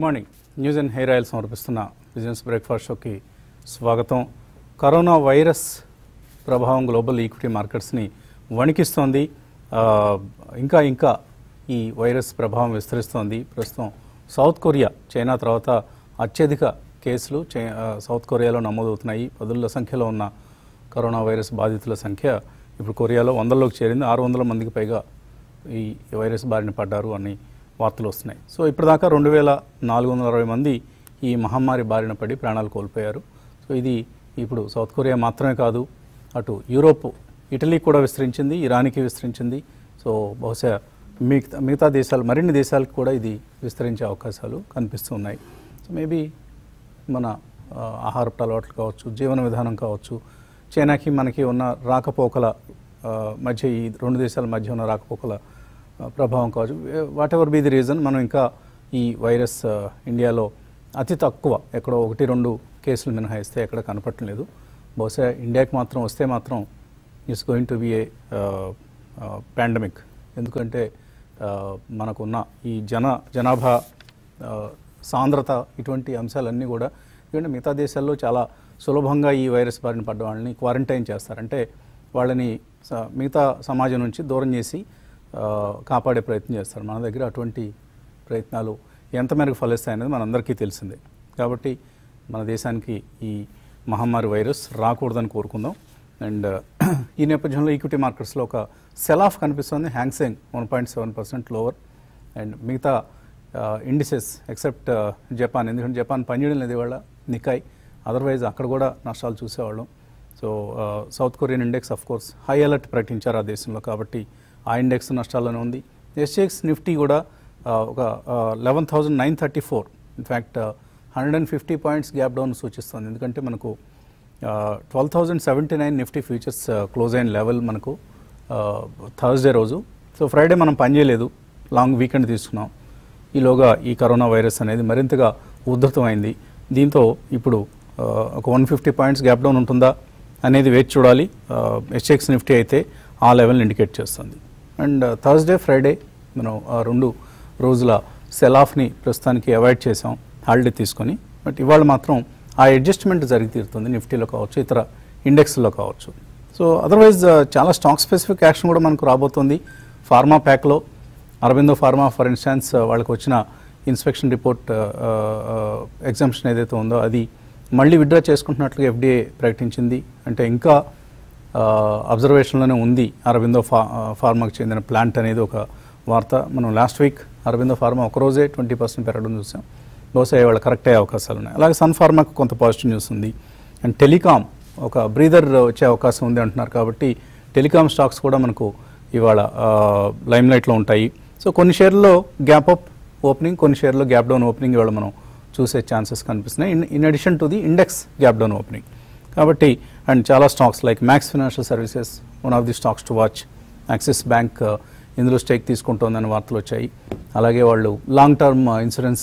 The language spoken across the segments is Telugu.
Good morning news and hair oil సమర్పిస్తున్న బిజినెస్ బ్రేక్ఫాస్ట్ షోకి స్వాగతం. కరోనా వైరస్ ప్రభావం గ్లోబల్ ఈక్విటీ మార్కెట్స్ని వణికిస్తోంది. ఇంకా ఈ వైరస్ ప్రభావం విస్తరిస్తోంది. ప్రస్తుతం సౌత్ కొరియా, చైనా తర్వాత అత్యధిక కేసులు సౌత్ కొరియాలో నమోదవుతున్నాయి. పదుల సంఖ్యలో ఉన్న కరోనా వైరస్ బాధితుల సంఖ్య ఇప్పుడు కొరియాలో 100కి చేరింది. 600 మందికి పైగా ఈ వైరస్ బారిన పడ్డారు అని వార్తలు వస్తున్నాయి. సో ఇప్పటిదాకా 2420 మంది ఈ మహమ్మారి బారిన పడి ప్రాణాలు కోల్పోయారు. సో ఇది ఇప్పుడు సౌత్ కొరియా మాత్రమే కాదు, అటు యూరోప్, ఇటలీకి కూడా విస్తరించింది, ఇరాన్కి విస్తరించింది. సో బహుశా మిగతా దేశాలు, మరిన్ని దేశాలకు కూడా ఇది విస్తరించే అవకాశాలు కనిపిస్తూ ఉన్నాయి. సో మేబీ మన ఆహారపు అలవాట్లు కావచ్చు, జీవన విధానం కావచ్చు, చైనాకి మనకి ఉన్న రాకపోకల మధ్య, ఈ రెండు దేశాల మధ్య ఉన్న రాకపోకల ప్రభావం కావచ్చు. Whatever be the reason, మనం ఇంకా ఈ వైరస్ ఇండియాలో అతి తక్కువ, ఎక్కడో 1-2 కేసులు మినహాయిస్తే ఎక్కడ కనపడలేదు. బహుశా ఇండియాకి మాత్రం వస్తే మాత్రం it's going to be a pandemic. ఎందుకంటే మనకున్న ఈ జనాభా సాంద్రత, ఇటువంటి అంశాలన్నీ కూడా, ఎందుకంటే మిగతా దేశాల్లో చాలా సులభంగా ఈ వైరస్ బారిన పడ్డ వాళ్ళని క్వారంటైన్ చేస్తారంటే వాళ్ళని మిగతా సమాజం నుంచి దూరం చేసి కాపాడే ప్రయత్నం చేస్తారు. మన దగ్గర అటువంటి ప్రయత్నాలు ఎంతమేరకు ఫలిస్తాయనేది మనందరికీ తెలిసిందే. కాబట్టి మన దేశానికి ఈ మహమ్మారి వైరస్ రాకూడదని కోరుకుందాం. అండ్ ఈ నేపథ్యంలో ఈక్విటీ మార్కెట్స్లో ఒక సెల్ ఆఫ్ కనిపిస్తుంది. హ్యాంగ్ సెంగ్ 1.7% లోవర్, అండ్ మిగతా ఇండిసెస్ ఎక్సెప్ట్ జపాన్, ఎందుకంటే జపాన్ పనిచేయడం లేదు ఇవాళ నికాయ్, అదర్వైజ్ అక్కడ కూడా నష్టాలు చూసేవాళ్ళం. So South Korean index of course high alert ప్రకటించారు ఆ దేశంలో, కాబట్టి ఆ ఇండెక్స్ నష్టాల్లోనే ఉంది. ఎస్ఎక్స్ నిఫ్టీ కూడా ఒక 11,934, ఇన్ఫ్యాక్ట్ 150 పాయింట్స్ గ్యాప్ డౌన్ సూచిస్తుంది. ఎందుకంటే మనకు 12,079 నిఫ్టీ ఫ్యూచర్స్ క్లోజ్ అయిన లెవెల్ మనకు థర్స్డే రోజు. సో ఫ్రైడే మనం పనిచేయలేదు, లాంగ్ వీకెండ్ తీసుకున్నాం. ఈలోగా ఈ కరోనా వైరస్ అనేది మరింతగా ఉధృతమైంది. దీంతో ఇప్పుడు ఒక 150 పాయింట్స్ గ్యాప్ డౌన్ ఉంటుందా అనేది వేచి చూడాలి. ఎస్ఎక్స్ నిఫ్టీ అయితే ఆ లెవెల్ని ఇండికేట్ చేస్తుంది. అండ్ థర్స్డే, ఫ్రైడే మనం ఆ 2 రోజుల సెల్ ఆఫ్ని ప్రస్తుతానికి అవాయిడ్ చేసాం హాలిడే తీసుకొని. బట్ ఇవాళ మాత్రం ఆ అడ్జస్ట్మెంట్ జరిగి తీరుతుంది, నిఫ్టీలో కావచ్చు, ఇతర ఇండెక్స్లో కావచ్చు. సో అదర్వైజ్ చాలా స్టాక్ స్పెసిఫిక్ యాక్షన్ కూడా మనకు రాబోతుంది. ఫార్మా ప్యాక్లో అరబిందో ఫార్మా ఫర్ ఇన్స్టాన్స్, వాళ్ళకి వచ్చిన ఇన్స్పెక్షన్ రిపోర్ట్ ఎగ్జామ్షన్ ఏదైతే ఉందో అది మళ్ళీ విత్డ్రా చేసుకుంటున్నట్లుగా ఎఫ్డీఏ ప్రకటించింది. అంటే ఇంకా అబ్జర్వేషన్లోనే ఉంది అరబిందో ఫార్మాకు చెందిన ప్లాంట్ అనేది ఒక వార్త. మనం లాస్ట్ వీక్ అరబిందో ఫార్మా ఒకరోజే 20% పెరగడం చూసాం. బహుశా వాళ్ళు కరెక్ట్ అయ్యే అవకాశాలు ఉన్నాయి. అలాగే సన్ ఫార్మాకు కొంత పాజిటివ్ న్యూస్ ఉంది. అండ్ టెలికామ్ ఒక బ్రీదర్ వచ్చే అవకాశం ఉంది అంటున్నారు, కాబట్టి టెలికామ్ స్టాక్స్ కూడా మనకు ఇవాళ లైమ్లైట్లో ఉంటాయి. సో కొన్ని షేర్లో గ్యాప్ అప్ ఓపెనింగ్, కొన్ని షేర్లో గ్యాప్ డౌన్ ఓపెనింగ్ ఇవాళ మనం చూసే ఛాన్సెస్ కనిపిస్తున్నాయి, in addition to the index gap down opening. కాబట్టి అండ్ చాలా stocks like Max Financial Services one of the stocks to watch. Axis Bank ఇందులో స్టేక్ తీసుకుంటోందని వార్తలు వచ్చాయి. అలాగే వాళ్ళు long term insurance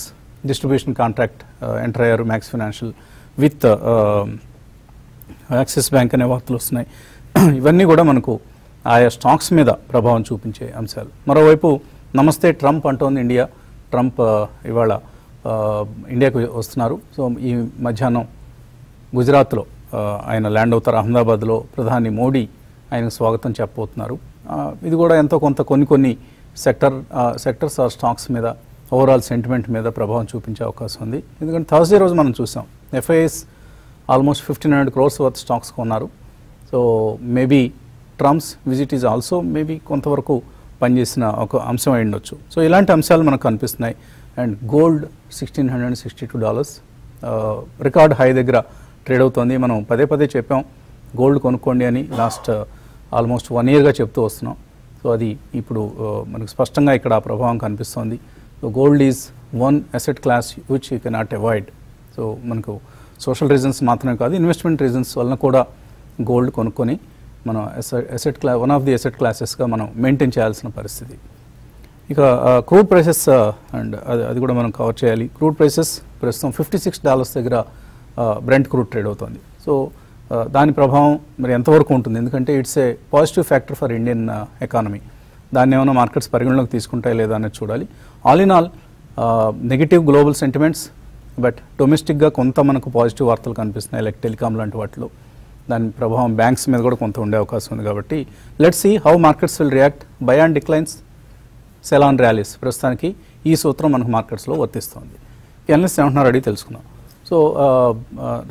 distribution contract enter అయ్యారు Max Financial with Axis Bank అనే వార్తలు వస్తున్నాయి. ఇవన్నీ కూడా మనకు ఆయా స్టాక్స్ మీద ప్రభావం చూపించే అంశాలు. మరోవైపు నమస్తే ట్రంప్ అంటోంది ఇండియా. ట్రంప్ ఇవాళ ఇండియాకు వస్తున్నారు. సో ఈ మధ్యాహ్నం గుజరాత్లో ఆయన ల్యాండ్ అవుతారు. అహ్మదాబాద్లో ప్రధాని మోడీ ఆయనకు స్వాగతం చెప్పబోతున్నారు. ఇది కూడా ఎంతో కొంత కొన్ని సెక్టర్స్ ఆర్ స్టాక్స్ మీద, ఓవరాల్ సెంటిమెంట్ మీద ప్రభావం చూపించే అవకాశం ఉంది. ఎందుకంటే థర్స్డే రోజు మనం చూసాం FIs almost 1,500 crores worth stocks కొన్నారు. So maybe Trump's visit is also maybe కొంతవరకు పనిచేసిన ఒక అంశం అయి ఉండొచ్చు. సో ఇలాంటి అంశాలు మనకు కనిపిస్తున్నాయి. అండ్ గోల్డ్ $1,662 రికార్డ్ హై దగ్గర ట్రేడ్ అవుతుంది. మనం పదే చెప్పాం గోల్డ్ కొనుక్కోండి అని, లాస్ట్ ఆల్మోస్ట్ 1 yearగా చెప్తూ వస్తున్నాం. సో అది ఇప్పుడు మనకు స్పష్టంగా ఇక్కడ ప్రభావం కనిపిస్తోంది. So gold is one asset class which you cannot avoid. So మనకు సోషల్ రీజన్స్ మాత్రమే కాదు, ఇన్వెస్ట్మెంట్ రీజన్స్ వలన కూడా గోల్డ్ కొనుక్కొని మనం asset class, one of the asset క్లాసెస్గా మనం మెయింటైన్ చేయాల్సిన పరిస్థితి. ఇక క్రూడ్ ప్రైసెస్ అండ్ అది కూడా మనం కవర్ చేయాలి. క్రూడ్ ప్రైసెస్ ప్రస్తుతం $56 దగ్గర బ్రెంట్ క్రూడ్ ట్రేడ్ అవుతుంది. సో దాని ప్రభావం మరి ఎంతవరకు ఉంటుంది, ఎందుకంటే it's a positive factor for Indian economy. దాన్ని ఏమైనా మార్కెట్స్ పరిగణలోకి తీసుకుంటాయి లేదా అనేది చూడాలి. All in all negative global sentiments, but domestic ga konta manaku positive vartalu kanipisthayi, like telecom lanti vatlo dani prabhavam banks meeda kuda konta unde avakasam undi kabatti let's see how markets will react, buy on declines, sell on rallies. Prasthaniki ee sutram manaku markets lo vartistundi. Analysts ఏమంటున్నారు అడిగి తెలుసుకుందాం. సో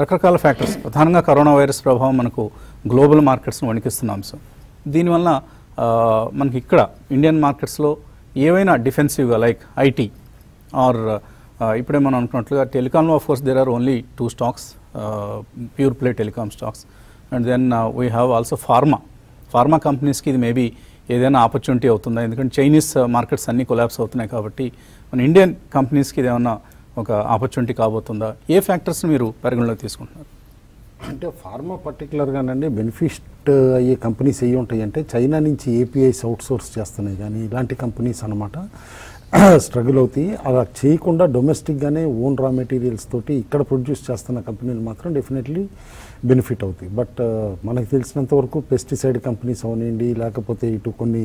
రకరకాల ఫ్యాక్టర్స్, ప్రధానంగా కరోనా వైరస్ ప్రభావం మనకు గ్లోబల్ మార్కెట్స్ను వణికిస్తున్న అంశం. దీనివల్ల మనకి ఇక్కడ ఇండియన్ మార్కెట్స్లో ఏవైనా డిఫెన్సివ్గా లైక్ ఐటీ ఆర్ ఇప్పుడే మనం అనుకున్నట్లుగా టెలికామ్లో of course there are only 2 stocks, pure play telecom stocks, and then we have also pharma. Pharma కంపెనీస్కి ఇది మేబీ ఏదైనా ఆపర్చునిటీ అవుతుందా, ఎందుకంటే చైనీస్ మార్కెట్స్ అన్నీ కొలాప్స్ అవుతున్నాయి కాబట్టి మన ఇండియన్ కంపెనీస్కి ఇది ఏమన్నా ఒక ఆపర్చునిటీ కాబోతుందా, ఏ ఫ్యాక్టర్స్ని మీరు పరిగణలోకి తీసుకుంటున్నారు? అంటే ఫార్మా పర్టికులర్గానండి బెనిఫిట్ అయ్యే కంపెనీస్ ఏ ఉంటాయి అంటే చైనా నుంచి ఏపీఐస్ అవుట్సోర్స్ చేస్తున్నాయి, కానీ ఇలాంటి కంపెనీస్ అనమాట స్ట్రగుల్ అవుతాయి. అలా చేయకుండా డొమెస్టిక్గానే ఓన్ రా మెటీరియల్స్ తోటి ఇక్కడ ప్రొడ్యూస్ చేస్తున్న కంపెనీలు మాత్రం డెఫినెట్లీ బెనిఫిట్ అవుతాయి. బట్ మనకు తెలిసినంత వరకు పెస్టిసైడ్ కంపెనీస్ అవనండి, లేకపోతే ఇటు కొన్ని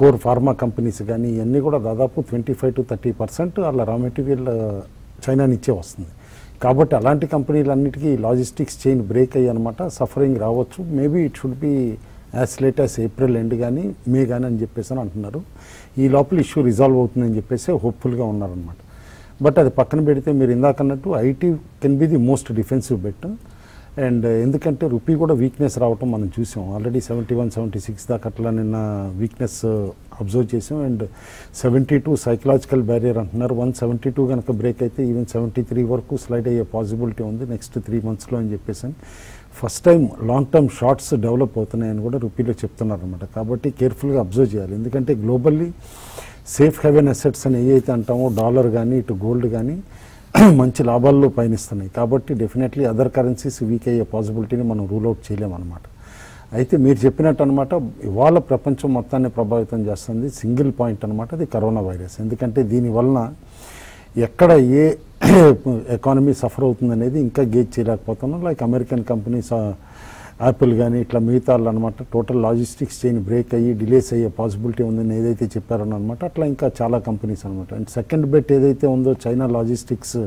కోర్ ఫార్మా కంపెనీస్ కానీ ఇవన్నీ కూడా దాదాపు 25 to 30% అలా రా మెటీరియల్ చైనా నుంచే వస్తుంది. కాబట్టి అలాంటి కంపెనీలన్నిటికీ లాజిస్టిక్స్ చైన్ బ్రేక్ అయ్యి అనమాట సఫరింగ్ రావచ్చు. Maybe it should be as late as April end కానీ మే కానీ అని చెప్పేసి అని అంటున్నారు. ఈ లోపల ఇష్యూ రిజాల్వ్ అవుతుందని చెప్పేసి హోప్ఫుల్గా ఉన్నారనమాట. బట్ అది పక్కన పెడితే మీరు ఇందాకన్నట్టు IT can be the most defensive bet. And ఎందుకంటే రూపీ కూడా వీక్నెస్ రావటం మనం చూసాం ఆల్రెడీ 71-76 దాకా అట్లా నిన్న వీక్నెస్ అబ్జర్వ్ చేసాం. అండ్ 72 సైకలాజికల్ బ్యారియర్ అంటున్నారు, 172 కనుక బ్రేక్ అయితే ఈవెన్ 73 వరకు స్లైడ్ అయ్యే పాసిబిలిటీ ఉంది నెక్స్ట్ 3 monthsలో అని చెప్పేసి first time long term shorts develop అవుతున్నాయని కూడా రూపీలో చెప్తున్నారనమాట. కాబట్టి కేర్ఫుల్గా అబ్జర్వ్ చేయాలి, ఎందుకంటే గ్లోబల్లీ సేఫ్ హెవెన్ అసెట్స్ అని ఏవైతే అంటామో డాలర్ కానీ ఇటు గోల్డ్ కానీ మంచి లాభాల్లో పయనిస్తున్నాయి. కాబట్టి డెఫినెట్లీ అదర్ కరెన్సీస్ వీక్ అయ్యే పాసిబిలిటీని మనం రూల్అవుట్ చేయలేమన్నమాట. అయితే మీరు చెప్పినట్టు అనమాట ఇవాళ ప్రపంచం మొత్తాన్ని ప్రభావితం చేస్తుంది సింగిల్ పాయింట్ అనమాట, అది కరోనా వైరస్. ఎందుకంటే దీనివలన ఎక్కడ ఏ ఎకానమీ సఫర్ అవుతుంది అనేది ఇంకా గేజ్ చేయలేకపోతున్నాం. లైక్ అమెరికన్ కంపెనీస్ యాపిల్ కానీ ఇట్లా మిగతా అనమాట టోటల్ లాజిస్టిక్స్ చైన్ బ్రేక్ అయ్యి డిలేస్ అయ్యే పాసిబిలిటీ ఉందని ఏదైతే చెప్పారని అనమాట అట్లా ఇంకా చాలా కంపెనీస్ అనమాట. అండ్ సెకండ్ బెట్ ఏదైతే ఉందో చైనా లాజిస్టిక్స్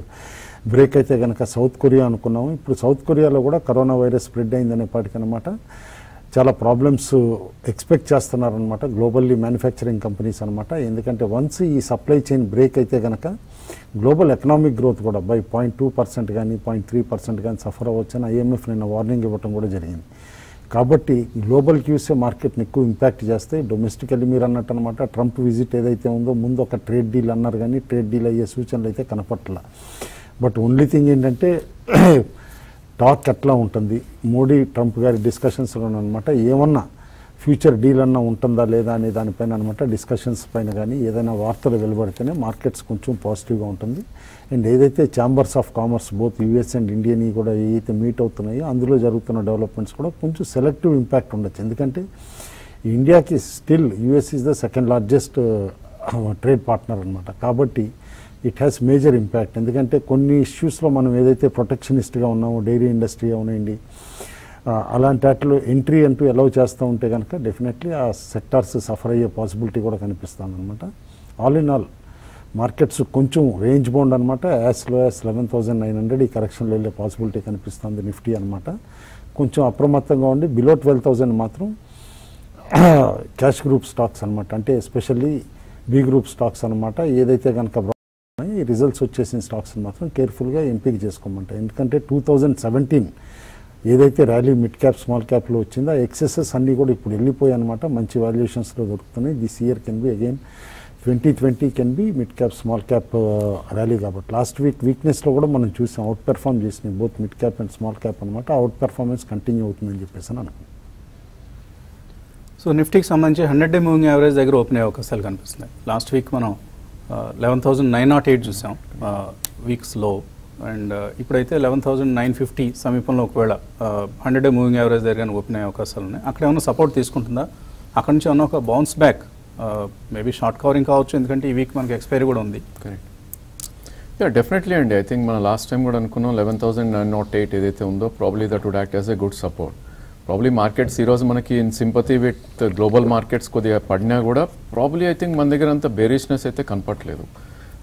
బ్రేక్ అయితే కనుక సౌత్ కొరియా అనుకున్నాము, ఇప్పుడు సౌత్ కొరియాలో కూడా కరోనా వైరస్ స్ప్రెడ్ అయిందనేపాటికనమాట చాలా ప్రాబ్లమ్స్ ఎక్స్పెక్ట్ చేస్తున్నారనమాట గ్లోబల్లీ మ్యానుఫ్యాక్చరింగ్ కంపెనీస్ అనమాట. ఎందుకంటే వన్స్ ఈ సప్లై చైన్ బ్రేక్ అయితే కనుక గ్లోబల్ ఎకనామిక్ గ్రోత్ కూడా బై 0.2% కానీ 0.3% కానీ సఫర్ అవ్వచ్చు అని IMF నిన్న వార్నింగ్ ఇవ్వటం కూడా జరిగింది. కాబట్టి గ్లోబల్ క్యూసే మార్కెట్ని ఎక్కువ ఇంపాక్ట్ చేస్తే డొమెస్టికల్లీ మీరు అన్నట్టు అనమాట ట్రంప్ విజిట్ ఏదైతే ఉందో ముందు ఒక ట్రేడ్ డీల్ అన్నారు, కానీ ట్రేడ్ డీల్ అయ్యే సూచనలు అయితే కనపట్ల. బట్ ఓన్లీ థింగ్ ఏంటంటే టాక్ అట్లా ఉంటుంది మోడీ ట్రంప్ గారి డిస్కషన్స్లో అనమాట, ఏమన్నా ఫ్యూచర్ డీల్ అన్నా ఉంటుందా లేదా అనే దానిపైన అనమాట డిస్కషన్స్ పైన కానీ ఏదైనా వార్తలు వెలువడితేనే మార్కెట్స్ కొంచెం పాజిటివ్గా ఉంటుంది. అండ్ ఏదైతే chambers of commerce both US and Indian కూడా ఏదైతే మీట్ అవుతున్నాయో అందులో జరుగుతున్న డెవలప్మెంట్స్ కూడా కొంచెం సెలెక్టివ్ ఇంపాక్ట్ ఉండొచ్చు. ఎందుకంటే ఇండియాకి still US is the second largest trade partner అనమాట. కాబట్టి ఇట్ హ్యాస్ మేజర్ ఇంపాక్ట్, ఎందుకంటే కొన్ని ఇష్యూస్లో మనం ఏదైతే ప్రొటెక్షనిస్ట్గా ఉన్నామో డైరీ ఇండస్ట్రీ అవునండి అలాంటి వాటిలో ఎంట్రీ అంటూ అలౌ చేస్తూ ఉంటే కనుక డెఫినెట్లీ ఆ సెక్టార్స్ సఫర్ అయ్యే పాసిబిలిటీ కూడా కనిపిస్తుంది అనమాట. ఆల్ ఇన్ ఆల్ మార్కెట్స్ కొంచెం రేంజ్ బౌండ్ అనమాట, యాజ్ లో యాజ్ 11,900 ఈ కరెక్షన్లో వెళ్ళే పాసిబిలిటీ కనిపిస్తుంది నిఫ్టీ అనమాట. కొంచెం అప్రమత్తంగా ఉండి బిలో 12,000 మాత్రం క్యాష్ గ్రూప్ స్టాక్స్ అనమాట, అంటే ఎస్పెషల్లీ బి గ్రూప్ స్టాక్స్ అనమాట ఏదైతే కనుక ఈ రిజల్ట్స్ వచ్చేసిన స్టాక్స్ని మాత్రం కేర్ఫుల్గా ఎంపిక చేసుకోమంట. ఎందుకంటే 2017 ఏదైతే ర్యాలీ మిడ్ క్యాప్ స్మాల్ క్యాప్లో వచ్చిందో ఆ ఎక్సెసెస్ అన్నీ కూడా ఇప్పుడు వెళ్ళిపోయాయి అనమాట, మంచి వాల్యుయేషన్స్లో దొరుకుతున్నాయి. This year can be again 2020 can be mid cap small cap rally. కాబట్టి లాస్ట్ వీక్ వీక్నెస్లో కూడా మనం చూసాం అవుట్ పెర్ఫామ్ చేసినాయి both mid cap and small cap అనమాట, అవుట్ పెర్ఫార్మెన్స్ కంటిన్యూ అవుతుందని చెప్పేసి అని అనుకుంటున్నాను. సో నిఫ్టీకి సంబంధించి 100-day మూవింగ్ యావరేజ్ దగ్గర ఓపెన్ అయ్యే అవకాశాలు కనిపిస్తున్నాయి. లాస్ట్ వీక్ మనం 11,908 చూసాం వీక్స్లో, అండ్ ఇప్పుడైతే 11,950 సమీపంలో ఒకవేళ 100-day మూవింగ్ యావరేజ్ దగ్గర ఓపెన్ అయ్యే అవకాశాలు ఉన్నాయి. అక్కడ ఏమైనా సపోర్ట్ తీసుకుంటుందా, అక్కడ నుంచి ఏమైనా ఒక bounce back maybe short covering కావచ్చు, ఎందుకంటే ఈ వీక్ మనకి ఎక్స్పైరీ కూడా ఉంది. కరెక్ట్, డెఫినెట్లీ అండి. ఐ థింక్ మనం లాస్ట్ టైం కూడా అనుకున్నాం 11,908 ఏదైతే ఉందో probably that would act as a good support. Probably markets ఈరోజు మనకి in sympathy with global markets కొద్దిగా పడినా కూడా ప్రాబ్లీ ఐ థింక్ మన దగ్గర అంత బేరిష్నెస్ అయితే కనపట్లేదు.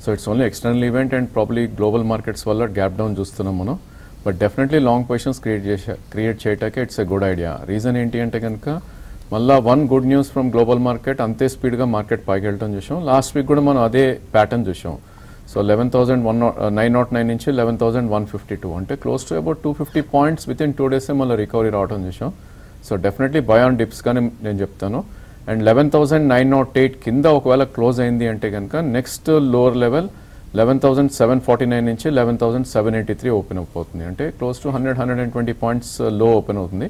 So So it's only external event and probably global markets walla gap down justunam mano. But definitely long positions create cheyatake it's a good idea. Reason enti ante ganaka malla one good news from global market ante speed ga market paiki eltam chusam. Last week kuda manu ade pattern chusam. So 11,909 inch 11,152 ante close to about 250 points within 2 days malla recovery raavatam chusam. So definitely buy on dips ga nenu cheptanu. And 11,908 kinda okvela close ayindi ante ganaka next lower level 11,749 inch 11,783 open avutundi ante close to 100-120 points low open avutundi.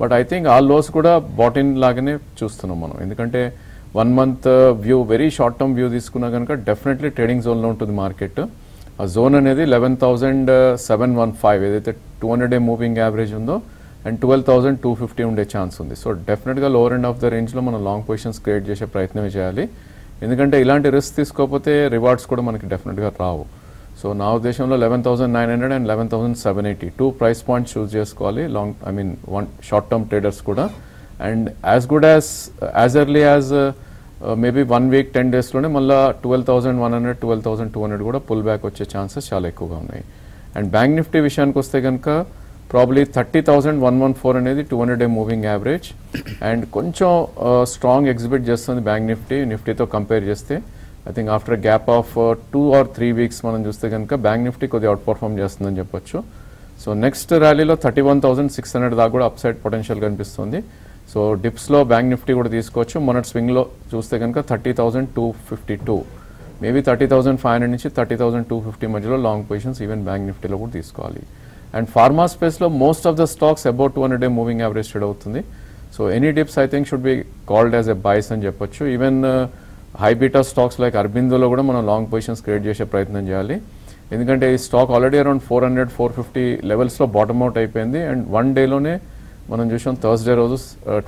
But I think all lows kuda bought in lagane chustunnam manam endukante 1 month view very short term view iskunna ganaka definitely trading zone lo untundi market. A zone anedi 11,715 edaithe 200 day moving average undo and 12,250 unde chance ఉంది. సో డెఫినెట్గా లోవర్ ఎండ్ ఆఫ్ ద రేంజ్లో మనం లాంగ్ పొజిషన్స్ క్రియేట్ చేసే ప్రయత్నం చేయాలి. ఎందుకంటే ఇలాంటి రిస్క్ తీసుకోకపోతే రివార్డ్స్ కూడా మనకి డెఫినెట్గా రావు. సో నా ఉద్దేశంలో 11,900 అండ్ 11,780 2 ప్రైస్ పాయింట్స్ చూస్ చేసుకోవాలి long I mean one short term traders కూడా. And as good as early as maybe 1 week 10 daysలోనే మళ్ళీ 12,100 12,200 కూడా పుల్ బ్యాక్ వచ్చే ఛాన్సెస్ చాలా ఎక్కువగా ఉన్నాయి. అండ్ బ్యాంక్ నిఫ్టీ విషయానికి వస్తే కనుక probably 30,114 అనేది 200-day మూవింగ్ యావరేజ్ అండ్ కొంచెం స్ట్రాంగ్ ఎగ్జిబిట్ చేస్తుంది బ్యాంక్ నిఫ్టీ. నిఫ్టీతో కంపేర్ చేస్తే I think after gap of 2 or 3 weeks మనం చూస్తే కనుక బ్యాంక్ నిఫ్టీ కొద్దిగా అవుట్ పర్ఫామ్ చేస్తుందని చెప్పొచ్చు. సో నెక్స్ట్ ర్యాలీలో 31,600 దాకా కూడా అప్సైడ్ పొటెన్షియల్ కనిపిస్తుంది. సో డిప్స్లో బ్యాంక్ నిఫ్టీ కూడా తీసుకోవచ్చు. మొన్నటి స్వింగ్లో చూస్తే కనుక 30,252 మేబీ 30,500 నుంచి 30,250 మధ్యలో లాంగ్ పొజిషన్స్ ఈవెన్ బ్యాంక్ నిఫ్టీలో కూడా తీసుకోవాలి. అండ్ ఫార్మా స్పేస్లో most of the stocks about 200-day moving average trade అవుతుంది. So any dips I think should be called as a buys అని చెప్పొచ్చు. Even high beta stocks like అరబిందోలో కూడా మనం లాంగ్ పొజిషన్స్ క్రియేట్ చేసే ప్రయత్నం చేయాలి. ఎందుకంటే ఈ స్టాక్ ఆల్రెడీ అరౌండ్ 400-450 లెవెల్స్లో బాటమ్ అవుట్ అయిపోయింది. అండ్ 1 dayలోనే మనం చూసాం థర్స్డే రోజు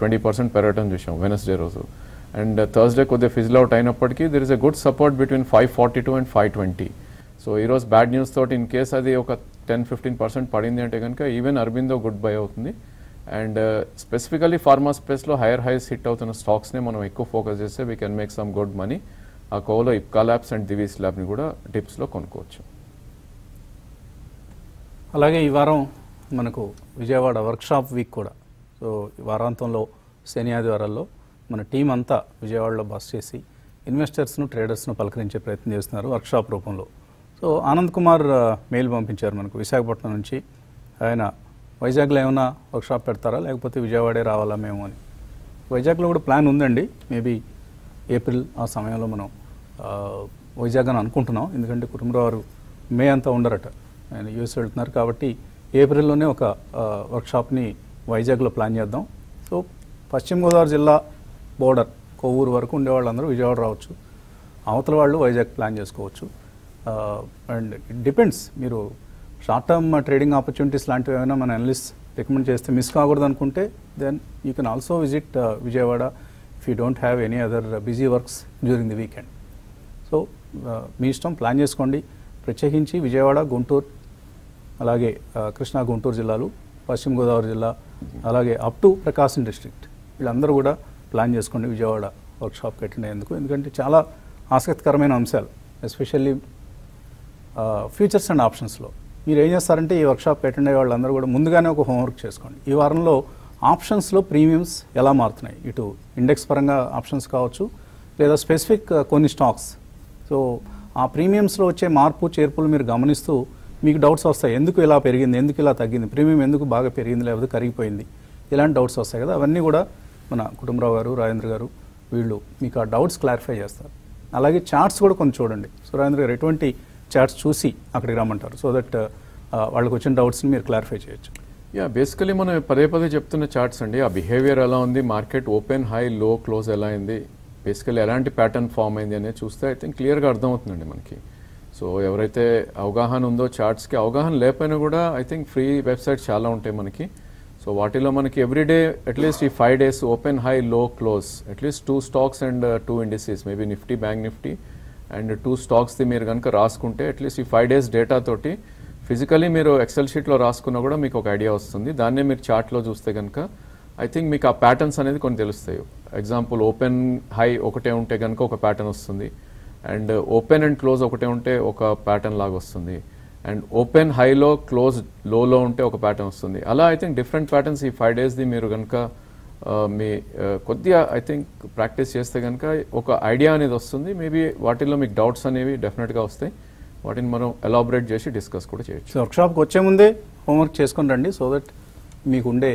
20% పెరగటం చూసాం వెనస్డే రోజు. అండ్ థర్స్డే కొద్దిగా ఫిజిల్ అవుట్ అయినప్పటికీ there is a good support between 542 and 520. So ఈరోజు బ్యాడ్ న్యూస్ తోటి ఇన్ కేస్ అది ఒక 10-15% పడింది అంటే కనుక ఈవెన్ అరబిందో గుడ్ బై అవుతుంది. అండ్ స్పెసిఫికలీ ఫార్మా స్పేస్లో హైయర్ హైస్ హిట్ అవుతున్న స్టాక్స్నే మనం ఎక్కువ ఫోకస్ చేస్తే we can make some good money. ఆ కోలో ఇప్కా ల్యాబ్స్ అండ్ దివీ స్లాబ్ని కూడా డిప్స్లో కొనుక్కోవచ్చు. అలాగే ఈ వారం మనకు విజయవాడ వర్క్షాప్ వీక్ కూడా. సో ఈ వారాంతంలో శని ఆదివారాల్లో మన టీం అంతా విజయవాడలో బస్ చేసి ఇన్వెస్టర్స్ను ట్రేడర్స్ను పలకరించే ప్రయత్నం చేస్తున్నారు వర్క్షాప్ రూపంలో. సో ఆనంద్ కుమార్ మెయిల్ పంపించారు మనకు విశాఖపట్నం నుంచి. ఆయన వైజాగ్లో ఏమైనా వర్క్షాప్ పెడతారా లేకపోతే విజయవాడే రావాలా మేము అని. వైజాగ్లో కూడా ప్లాన్ ఉందండి. మేబీ ఏప్రిల్ ఆ సమయంలో మనం వైజాగ్ అని అనుకుంటున్నాం. ఎందుకంటే కుటుంబరావు వారు మే అంతా ఉండరట, ఆయన యూఎస్ వెళ్తున్నారు. కాబట్టి ఏప్రిల్లోనే ఒక వర్క్షాప్ని వైజాగ్లో ప్లాన్ చేద్దాం. సో పశ్చిమ గోదావరి జిల్లా బోర్డర్ కొవ్వూరు వరకు ఉండేవాళ్ళందరూ విజయవాడ రావచ్చు, అవతల వాళ్ళు వైజాగ్ ప్లాన్ చేసుకోవచ్చు. And it depends. మీరు షార్ట్ టర్మ్ ట్రేడింగ్ ఆపర్చునిటీస్ లాంటివి ఏమైనా మన అనలిస్ట్ రికమెండ్ చేస్తే మిస్ కాకూడదు అనుకుంటే then you can also visit Vijayawada if you don't have any other busy works during the weekend. So మీ ఇష్టం, ప్లాన్ చేసుకోండి. ప్రత్యేకించి విజయవాడ, గుంటూరు, అలాగే కృష్ణా గుంటూరు జిల్లాలు, పశ్చిమ గోదావరి జిల్లా, అలాగే అప్ టు ప్రకాశం డిస్ట్రిక్ట్ వీళ్ళందరూ కూడా ప్లాన్ చేసుకోండి విజయవాడ వర్క్షాప్కి అటెండ్ అయ్యేందుకు. ఎందుకంటే చాలా ఆసక్తికరమైన అంశాలు ఎస్పెషల్లీ ఫ్యూచర్స్ అండ్ ఆప్షన్స్లో. మీరు ఏం చేస్తారంటే ఈ వర్క్షాప్ అటెండ్ అయ్యే వాళ్ళందరూ కూడా ముందుగానే ఒక హోంవర్క్ చేసుకోండి. ఈ వారంలో ఆప్షన్స్లో ప్రీమియమ్స్ ఎలా మారుతున్నాయి, ఇటు ఇండెక్స్ పరంగా ఆప్షన్స్ కావచ్చు లేదా స్పెసిఫిక్ కొన్ని స్టాక్స్. సో ఆ ప్రీమియమ్స్లో వచ్చే మార్పు చేర్పులు మీరు గమనిస్తూ మీకు డౌట్స్ వస్తాయి. ఎందుకు ఇలా పెరిగింది, ఎందుకు ఇలా తగ్గింది, ప్రీమియం ఎందుకు బాగా పెరిగింది లేకపోతే కరిగిపోయింది, ఇలాంటి డౌట్స్ వస్తాయి కదా. అవన్నీ కూడా మన కుటుంబరావు గారు, రాజేంద్ర గారు వీళ్ళు మీకు ఆ డౌట్స్ క్లారిఫై చేస్తారు. అలాగే చార్ట్స్ కూడా కొంచెం చూడండి. సో రాజేంద్ర గారు ఎటువంటి చార్ట్స్ చూసి అక్కడికి రమ్మంటారు సో దట్ వాళ్ళకి వచ్చిన డౌట్స్ని మీరు క్లారిఫై చేయొచ్చు. యా, బేసికలీ మనం పదే పదే చెప్తున్న చార్ట్స్ అండి. ఆ బిహేవియర్ ఎలా ఉంది, market open high low close ఎలా అయింది, బేసికలీ ఎలాంటి ప్యాటర్న్ ఫామ్ అయింది అనేది చూస్తే ఐ థింక్ క్లియర్గా అర్థమవుతుందండి మనకి. సో ఎవరైతే అవగాహన ఉందో చార్ట్స్కి, అవగాహన లేకపోయినా కూడా ఐ థింక్ ఫ్రీ వెబ్సైట్స్ చాలా ఉంటాయి మనకి. సో వాటిలో మనకి ఎవ్రీడే అట్లీస్ట్ ఈ 5 days open high low close at least 2 stocks and 2 indices maybe Nifty, bank Nifty and 2 stocks మీరు కనుక రాసుకుంటే అట్లీస్ట్ ఈ 5 days డేటా తోటి ఫిజికలీ మీరు ఎక్సెల్ షీట్లో రాసుకున్నా కూడా మీకు ఒక ఐడియా వస్తుంది. దాన్నే మీరు చార్ట్లో చూస్తే కనుక ఐ థింక్ మీకు ఆ ప్యాటర్న్స్ అనేది కొన్ని తెలుస్తాయి. ఎగ్జాంపుల్ ఓపెన్ హై ఒకటే ఉంటే కనుక ఒక ప్యాటర్న్ వస్తుంది and open and close ఒకటే ఉంటే ఒక ప్యాటర్న్ లాగా వస్తుంది అండ్ ఓపెన్ హైలో క్లోజ్ లోలో ఉంటే ఒక ప్యాటర్న్ వస్తుంది అలా ఐ థింక్ డిఫరెంట్ ప్యాటర్న్స్ ఈ 5 డేస్ది మీరు కనుక మీ కొద్దిగా ఐ థింక్ ప్రాక్టీస్ చేస్తే కనుక ఒక ఐడియా అనేది వస్తుంది మేబీ వాటిల్లో మీకు డౌట్స్ అనేవి డెఫినెట్గా వస్తాయి వాటిని మనం ఎలాబరేట్ చేసి డిస్కస్ కూడా చేయొచ్చు సో వర్క్షాప్కి వచ్చే ముందే హోంవర్క్ చేసుకొని రండి సో దట్ మీకు ఉండే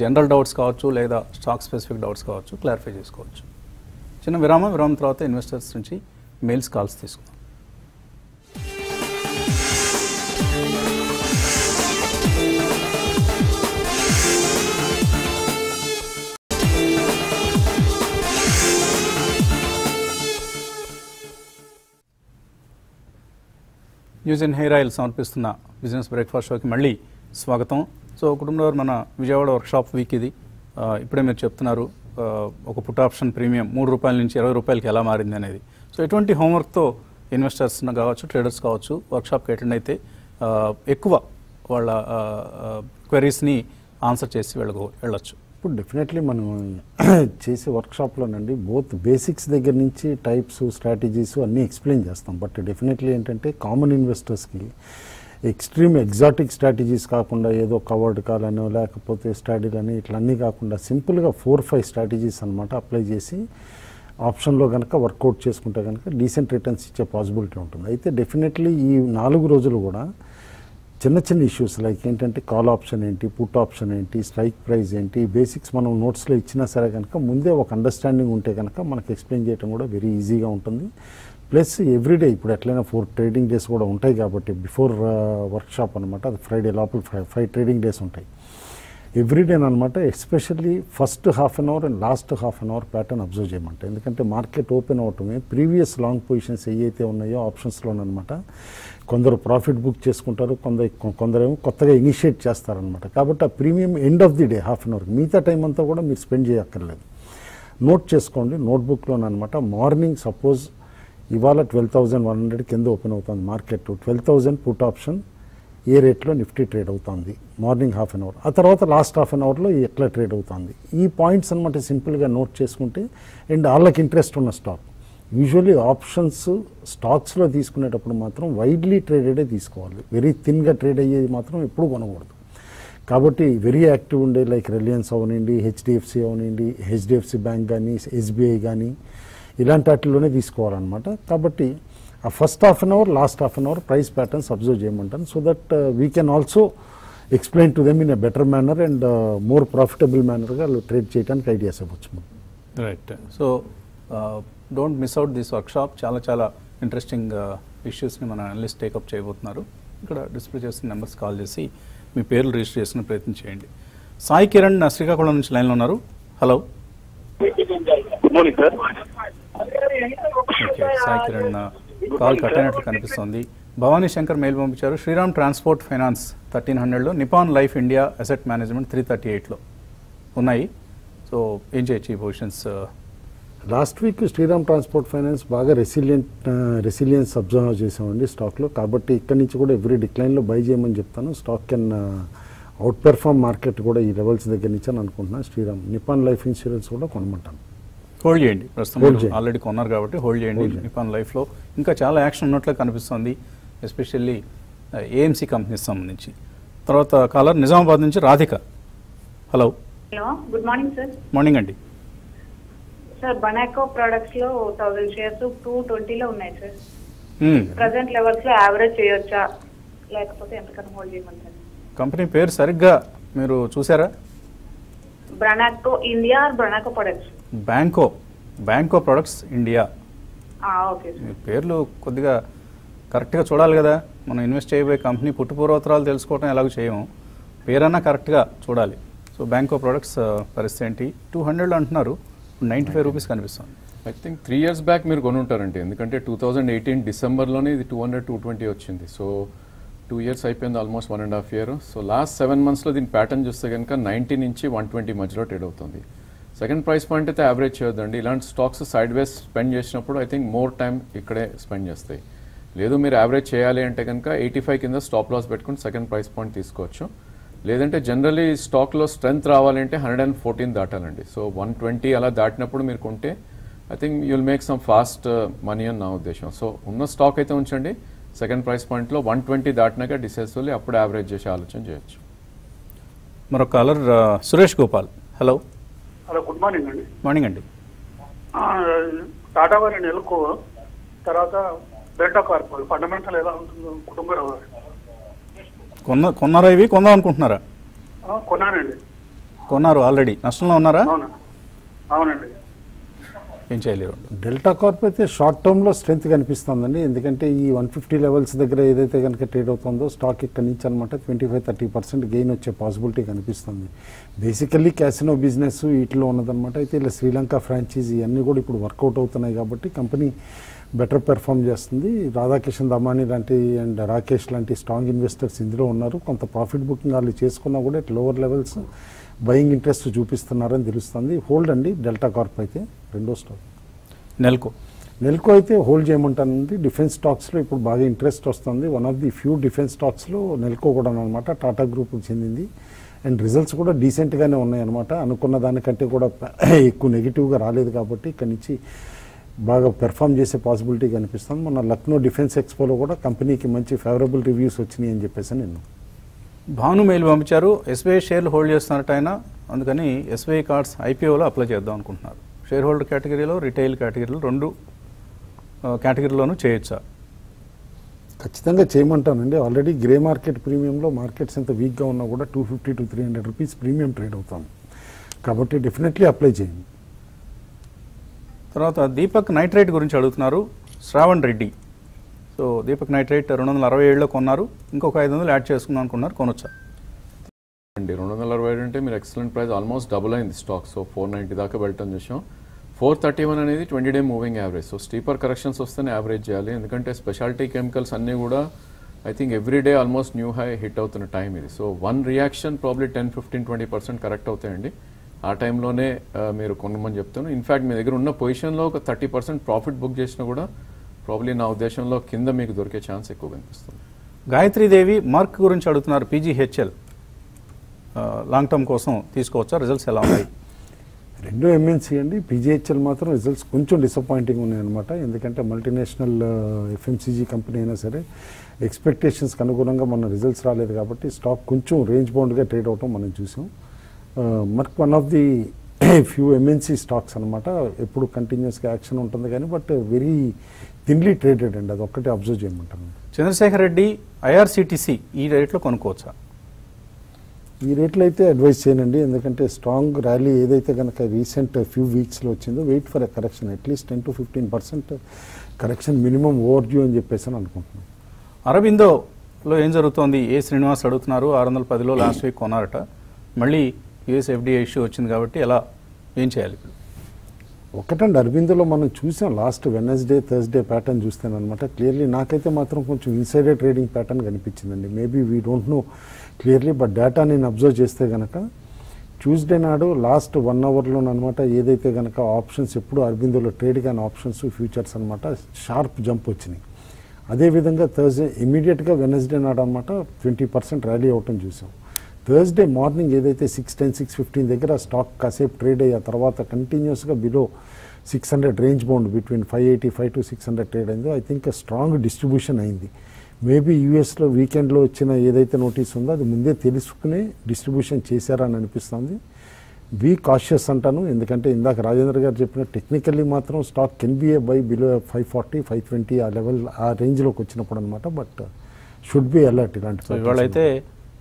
జనరల్ డౌట్స్ కావచ్చు లేదా స్టాక్ స్పెసిఫిక్ డౌట్స్ కావచ్చు క్లారిఫై చేసుకోవచ్చు చిన్న విరామం తర్వాత ఇన్వెస్టర్స్ నుంచి మెయిల్స్ కాల్స్ తీసుకుందాం న్యూస్ అండ్ హెయిర్ ఆయిల్ సమర్పిస్తున్న బిజినెస్ బ్రేక్ఫాస్ట్ షోకి మళ్ళీ స్వాగతం సో కుటుంబంలో మన విజయవాడ వర్క్షాప్ వీక్ ఇది ఇప్పుడే మీరు చెప్తున్నారు ఒక పుట్ ఆప్షన్ ప్రీమియం ₹3 నుంచి ₹20కి ఎలా మారింది అనేది సో ఎటువంటి హోంవర్క్తో ఇన్వెస్టర్స్ కావచ్చు ట్రేడర్స్ కావచ్చు వర్క్షాప్కి అటెండ్ అయితే ఎక్కువ వాళ్ళ క్వెరీస్ని ఆన్సర్ చేసి వెళ్ళొచ్చు ఇప్పుడు డెఫినెట్లీ మనం చేసే వర్క్షాప్లోనండి బోత్ బేసిక్స్ దగ్గర నుంచి టైప్స్ స్ట్రాటజీస్ అన్నీ ఎక్స్ప్లెయిన్ చేస్తాం బట్ డెఫినెట్లీ ఏంటంటే కామన్ ఇన్వెస్టర్స్కి ఎక్స్ట్రీమ్ ఎగ్జాటిక్ స్ట్రాటజీస్ కాకుండా ఏదో కవర్డ్ కాల్ అనో లేకపోతే స్ట్రాటజీ అని ఇట్లన్నీ కాకుండా సింపుల్గా 4-5 స్ట్రాటజీస్ అనమాట అప్లై చేసి ఆప్షన్లో కనుక వర్కౌట్ చేసుకుంటే కనుక డీసెంట్ రిటర్న్స్ ఇచ్చే పాసిబిలిటీ ఉంటుంది అయితే డెఫినెట్లీ ఈ 4 రోజులు కూడా చిన్న చిన్న ఇష్యూస్ లైక్ ఏంటంటే కాల్ ఆప్షన్ ఏంటి పుట్ ఆప్షన్ ఏంటి స్ట్రైక్ ప్రైస్ ఏంటి బేసిక్స్ మనం నోట్స్లో ఇచ్చినా సరే కనుక ముందే ఒక అండర్స్టాండింగ్ ఉంటే కనుక మనకు ఎక్స్ప్లెయిన్ చేయడం కూడా వెరీ ఈజీగా ఉంటుంది ప్లస్ ఎవ్రీడే ఇప్పుడు ఎట్లయినా 4 ట్రేడింగ్ డేస్ కూడా ఉంటాయి కాబట్టి బిఫోర్ వర్క్షాప్ అనమాట అది ఫ్రైడే లోపల 5 ట్రేడింగ్ డేస్ ఉంటాయి ఎవ్రీడే అనమాట especially first half an hour and last half an hour pattern observe చేయమంట ఎందుకంటే మార్కెట్ ఓపెన్ అవటమే ప్రీవియస్ లాంగ్ పొజిషన్స్ ఏవైతే ఉన్నాయో ఆప్షన్స్లోనమాట కొందరు ప్రాఫిట్ బుక్ చేసుకుంటారు కొందరేమో కొత్తగా ఇనిషియేట్ చేస్తారనమాట కాబట్టి ఆ premium end of the day half an hour మిగతా టైం అంతా కూడా మీరు స్పెండ్ చేయక్కర్లేదు నోట్ చేసుకోండి నోట్బుక్లోనమాట మార్నింగ్ సపోజ్ ఇవాళ 12,100 కింద ఓపెన్ అవుతుంది మార్కెట్ 12,000 పుట్ ఆప్షన్ ఏ రేట్లో నిఫ్టీ ట్రేడ్ అవుతుంది మార్నింగ్ హాఫ్ అన్ అవర్ ఆ తర్వాత లాస్ట్ హాఫ్ అన్ అవర్లో ఎట్లా ట్రేడ్ అవుతుంది ఈ పాయింట్స్ అనమాట సింపుల్గా నోట్ చేసుకుంటే అండ్ వాళ్ళకి ఇంట్రెస్ట్ ఉన్న స్టాక్ యూజువల్లీ ఆప్షన్స్ స్టాక్స్లో తీసుకునేటప్పుడు మాత్రం వైడ్లీ ట్రేడెడే తీసుకోవాలి వెరీ థిన్గా ట్రేడ్ అయ్యేది మాత్రం ఎప్పుడు కొనకూడదు కాబట్టి వెరీ యాక్టివ్ ఉండే లైక్ రిలయన్స్ అవనండి హెచ్డిఎఫ్సి అవనండి హెచ్డిఎఫ్సి బ్యాంక్ కానీ ఎస్బీఐ కానీ ఇలాంటి వాటిలోనే తీసుకోవాలన్నమాట కాబట్టి ఆ first half an hour last half an hour price patterns observe చేయమంటాను so that we can also explain to them in a better manner and more profitable మేనర్గా ట్రేడ్ చేయడానికి ఐడియాస్ ఇవ్వచ్చు right so don't miss out this workshop చాలా చాలా ఇంట్రెస్టింగ్ ఇష్యూస్ని మన అనలిస్ట్ టేకప్ చేయబోతున్నారు ఇక్కడ డిస్ప్లే చేసిన నెంబర్స్ కాల్ చేసి మీ పేర్లు రిజిస్టర్ చేసిన ప్రయత్నం చేయండి సాయి కిరణ్ శ్రీకాకుళం నుంచి లైన్లో ఉన్నారు hello good morning sir okay Sai Kiran call cut అయినట్లు కనిపిస్తోంది భవానీ శంకర్ మెయిల్ పంపించారు శ్రీరామ్ ట్రాన్స్పోర్ట్ ఫైనాన్స్ 1300లో Nippon life India asset Management 338లో ఉన్నాయి సో ఏం చేయొచ్చు ఈ positions last week Shriram transport finance బాగా రెసిలియన్స్ అబ్జర్వ్ చేసామండి స్టాక్లో కాబట్టి ఇక్కడి నుంచి కూడా ఎవ్రీ డిక్లైన్లో బై చేయమని చెప్తాను stock can outperform market కూడా ఈ లెవెల్స్ దగ్గర నుంచి అని అనుకుంటున్నాను శ్రీరామ్ నిపాన్ లైఫ్ ఇన్సూరెన్స్ కూడా కొనమంటాను హోల్డ్ చేయండి ప్రస్తుతం ఆల్రెడీ కొన్నారు కాబట్టి హోల్డ్ చేయండి నిపాన్ లైఫ్లో ఇంకా చాలా యాక్షన్ ఉన్నట్లు కనిపిస్తుంది ఎస్పెషల్లీ ఏఎంసీ కంపెనీస్ సంబంధించి తర్వాత కాలర్ నిజామాబాద్ నుంచి Radhika hello good morning sir morning అండి సార్ బనాకో ప్రొడక్ట్స్ లో 1000 షేర్స్ 220లో ఉన్నాయి సార్ ప్రెసెంట్ లెవెల్స్ లో యావరేజ్ చేయొచ్చా లేకపోతే ఎంతకన్నా హోల్డ్ చేయమంటారు కంపెనీ పేరు సరిగ్గా మీరు చూసారా Banco India Banco products Banco products India పేర్లు కొద్దిగా కరెక్ట్గా చూడాలి కదా మనం ఇన్వెస్ట్ చేయబోయే కంపెనీ పుట్టుపూర్వోత్తరాలు తెలుసుకోవడం ఎలాగో చేయము పేరన్నా కరెక్ట్గా చూడాలి సో బ్యాంకో ప్రొడక్ట్స్ పరిస్థితి ఏంటి 200 అంటున్నారు 95 రూపీస్ కనిపిస్తుంది ఐ థింక్ 3 years బ్యాక్ మీరు కొనుంటారంటే ఎందుకంటే 2018 డిసెంబర్లోనే ఇది 200-220 వచ్చింది సో 2 years అయిపోయింది ఆల్మోస్ట్ 1.5 years సో లాస్ట్ 7 monthsలో దీని ప్యాటర్న్ చూస్తే కనుక 90 నుంచి 120 మధ్యలో ట్రేడ్ అవుతుంది సెకండ్ ప్రైస్ పాయింట్ అయితే యావరేజ్ చేయొద్దండి ఇలాంటి స్టాక్స్ సైడ్ వేస్ స్పెండ్ చేసినప్పుడు ఐ థింక్ మోర్ టైం ఇక్కడే స్పెండ్ చేస్తాయి లేదు మీరు యావరేజ్ చేయాలి అంటే కనుక 85 కింద స్టాప్ లాస్ పెట్టుకుని సెకండ్ ప్రైస్ పాయింట్ తీసుకోవచ్చు లేదంటే జనరల్లీ స్టాక్లో స్ట్రెంత్ రావాలంటే 114 దాటాలండి సో 120 అలా దాటినప్పుడు మీరు కొంటే I I think you'll make some fast money on now Desham. So, unna stock aithe unchandi. Second price point lo 120 daatnaka disasoli appudu average chesi aalochana cheyachu. Maro caller Suresh Gopal. Hello. Hello, good morning andi. Morning andi. Tata vari Nelco tarata Delta Corp fundamental ela untundo kutumba ravaru. Konna konnara ivi konda anukuntunnara? Konnanandi. Konnaru already. Nashtamlo unnara? Avunu. Avunandi. Delta Corp అయితే షార్ట్ టర్మ్లో స్ట్రెంత్ కనిపిస్తుందండి. ఎందుకంటే ఈ 150 లెవెల్స్ దగ్గర ఏదైతే కనుక ట్రేడ్ అవుతుందో స్టాక్ ఇక్కడ నుంచి అనమాట 25-30% గెయిన్ వచ్చే పాసిబిలిటీ కనిపిస్తుంది. బేసికల్లీ క్యాసినో బిజినెస్ వీటిలో ఉన్నదనమాట. అయితే ఇలా శ్రీలంక ఫ్రాంచైజీ అన్నీ కూడా ఇప్పుడు వర్కౌట్ అవుతున్నాయి కాబట్టి కంపెనీ బెటర్ పెర్ఫామ్ చేస్తుంది. రాధా కిషన్ దమాని లాంటి అండ్ రాకేష్ లాంటి స్ట్రాంగ్ ఇన్వెస్టర్స్ ఇందులో ఉన్నారు. కొంత ప్రాఫిట్ బుకింగ్ వాళ్ళు చేసుకున్నా కూడా it lower levels buying interest చూపిస్తున్నారని తెలుస్తుంది. హోల్డ్ అండి డెల్టా కార్ప్ అయితే. రెండో స్టాక్ నెల్కో. నెల్కో అయితే హోల్డ్ చేయమంటానండి. డిఫెన్స్ స్టాక్స్లో ఇప్పుడు బాగా ఇంట్రెస్ట్ వస్తుంది. One of the few defence స్టాక్స్లో నెల్కో కూడా అనమాట. టాటా గ్రూప్కి చెందింది అండ్ రిజల్ట్స్ కూడా డీసెంట్గానే ఉన్నాయన్నమాట. అనుకున్న దానికంటే కూడా ఎక్కువ నెగిటివ్గా రాలేదు కాబట్టి ఇక్కడి నుంచి బాగా పెర్ఫామ్ చేసే పాసిబిలిటీ కనిపిస్తుంది. మన లక్నో డిఫెన్స్ ఎక్స్పోలో కూడా కంపెనీకి మంచి ఫేవరబుల్ రివ్యూస్ వచ్చినాయి అని చెప్పేసి నేను భాను మెయిల్ పంపించారు. ఎస్బీఐ షేర్లు హోల్డ్ చేస్తున్నట్టు ఆయన, అందుకని ఎస్బీఐ కార్డ్స్ ఐపీఓలో అప్లై చేద్దాం అనుకుంటున్నారు. షేర్ హోల్డర్ కేటగిరీలో రిటైల్ కేటగిరీలో రెండు కేటగిరీలోనూ చేయొచ్చా? ఖచ్చితంగా చేయమంటానండి. ఆల్రెడీ గ్రే మార్కెట్ ప్రీమియంలో మార్కెట్స్ ఎంత వీక్గా ఉన్నా కూడా 250 to 300 రూపీస్ ప్రీమియం ట్రేడ్ అవుతాం కాబట్టి డెఫినెట్లీ అప్లై చేయండి. తర్వాత దీపక్ నైట్రేట్ గురించి అడుగుతున్నారు శ్రావణ్ రెడ్డి. సో దీపక్ నైట్రేట్ 267లో కొన్నారు, ఇంకొక 500 యాడ్ చేసుకుందాం అనుకున్నారు, కొనొచ్చా అండి? 267 అంటే మీరు ఎక్సలెంట్ ప్రైస్, ఆల్మోస్ట్ డబుల్ అయింది స్టాక్. సో 490 దాకా వెళ్ళటం చేసాం. 431 అనేది 20-day moving average. So steeper corrections వస్తేనే యావరేజ్ చేయాలి, ఎందుకంటే స్పెషాలిటీ కెమికల్స్ అన్నీ కూడా I think every day almost new high hit అవుతున్న టైం ఇది. So one reaction probably 10-15-20% correct అవుతాయండి. ఆ టైంలోనే మీరు కొనమని చెప్తాను. ఇన్ఫ్యాక్ట్ మీ దగ్గర ఉన్న పొజిషన్లో ఒక 30% ప్రాఫిట్ బుక్ చేసినా కూడా ప్రాబ్లీ నా ఉద్దేశంలో కింద మీకు దొరికే ఛాన్స్ ఎక్కువ కనిపిస్తుంది. గాయత్రీదేవి మార్క్ గురించి అడుగుతున్నారు. పీజీహెచ్ఎల్ లాంగ్ టర్మ్ కోసం తీసుకోవచ్చా? రిజల్ట్స్ ఎలా ఉన్నాయి? రెండు ఎంఎన్సీ అండి. పీజీహెచ్ఎల్ మాత్రం రిజల్ట్స్ కొంచెం డిసప్పాయింటింగ్ ఉన్నాయన్నమాట. ఎందుకంటే మల్టీనేషనల్ ఎఫ్ఎంసీజీ కంపెనీ అయినా సరే ఎక్స్పెక్టేషన్స్కి అనుగుణంగా మన రిజల్ట్స్ రాలేదు కాబట్టి స్టాక్ కొంచెం రేంజ్ బౌండ్గా ట్రేడ్ అవటం మనం చూసాం. Mark one of the few MNC stocks అనమాట. ఎప్పుడు కంటిన్యూస్గా యాక్షన్ ఉంటుంది కానీ బట్ వెరీ థిన్లీ ట్రేడెడ్ అండి. అది ఒక్కటే అబ్జర్వ్ చేయమంటాను. చంద్రశేఖర్ రెడ్డి ఐఆర్సీటీసీ ఈ రేట్లో కొనుక్కోవచ్చా? ఈ రేట్లో అయితే అడ్వైస్ చేయనండి. ఎందుకంటే స్ట్రాంగ్ ర్యాలీ ఏదైతే కనుక రీసెంట్ ఫ్యూ వీక్స్లో వచ్చిందో wait for a correction, at least 10-15% correction minimum over due అని చెప్పేసి అని అనుకుంటున్నాను. అరబిందోలో ఏం జరుగుతోంది? ఏ శ్రీనివాస్ అడుగుతున్నారు. 610లో లాస్ట్ వీక్ కొన్నారట, మళ్ళీ యూఎస్ ఎఫ్డీఐ ఇష్యూ వచ్చింది కాబట్టి ఎలా ఏం చేయాలి ఇప్పుడు? ఒకటండి, అరబిందోలో మనం చూసాం లాస్ట్ వెనస్డే థర్స్డే ప్యాటర్న్ చూస్తాను అనమాట. క్లియర్లీ నాకైతే మాత్రం కొంచెం ఇన్సైడర్ ట్రేడింగ్ ప్యాటర్న్ కనిపించిందండి. Maybe we don't know clearly, but data నేను అబ్జర్వ్ చేస్తే కనుక ట్యూస్డే నాడు లాస్ట్ 1 hourలో అనమాట ఏదైతే కనుక ఆప్షన్స్ ఎప్పుడు అరబిందోలో ట్రేడ్ కానీ ఆప్షన్స్ ఫ్యూచర్స్ అనమాట షార్ప్ జంప్ వచ్చినాయి. అదేవిధంగా థర్స్డే ఇమీడియట్గా వెనస్డే నాడు అనమాట 20% ర్యాలీ అవటం చూసాం. థర్స్డే మార్నింగ్ ఏదైతే 6:10, 6:15 దగ్గర స్టాక్ కాసేపు ట్రేడ్ అయ్యి తర్వాత కంటిన్యూస్గా below 600 range bound between 585 to 600 trade అయిందో ఐ థింక్ స్ట్రాంగ్ డిస్ట్రిబ్యూషన్ అయింది. మేబీ యూఎస్లో వీకెండ్లో వచ్చిన ఏదైతే నోటీస్ ఉందో అది ముందే తెలుసుకునే డిస్ట్రిబ్యూషన్ చేశారని అనిపిస్తుంది. బీ కాషియస్ అంటాను. ఎందుకంటే ఇందాక రాజేంద్ర గారు చెప్పిన టెక్నికల్లీ మాత్రం stock can be a buy below 540, 520 ఆ లెవెల్ ఆ రేంజ్లోకి వచ్చినప్పుడు అనమాట. But should be alert. ఇలాంటి వాళ్ళైతే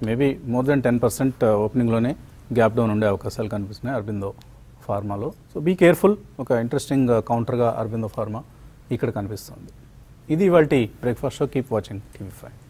మేబీ మోర్ దెన్ 10% ఓపెనింగ్లోనే గ్యాప్ డౌన్ ఉండే అవకాశాలు కనిపిస్తున్నాయి అరబిందో ఫార్మాలో. So be careful. ఒక ఇంట్రెస్టింగ్ కౌంటర్గా అరబిందో ఫార్మా ఇక్కడ కనిపిస్తుంది. ఇది ఇవాల్టి breakfast show. Keep watching TV5.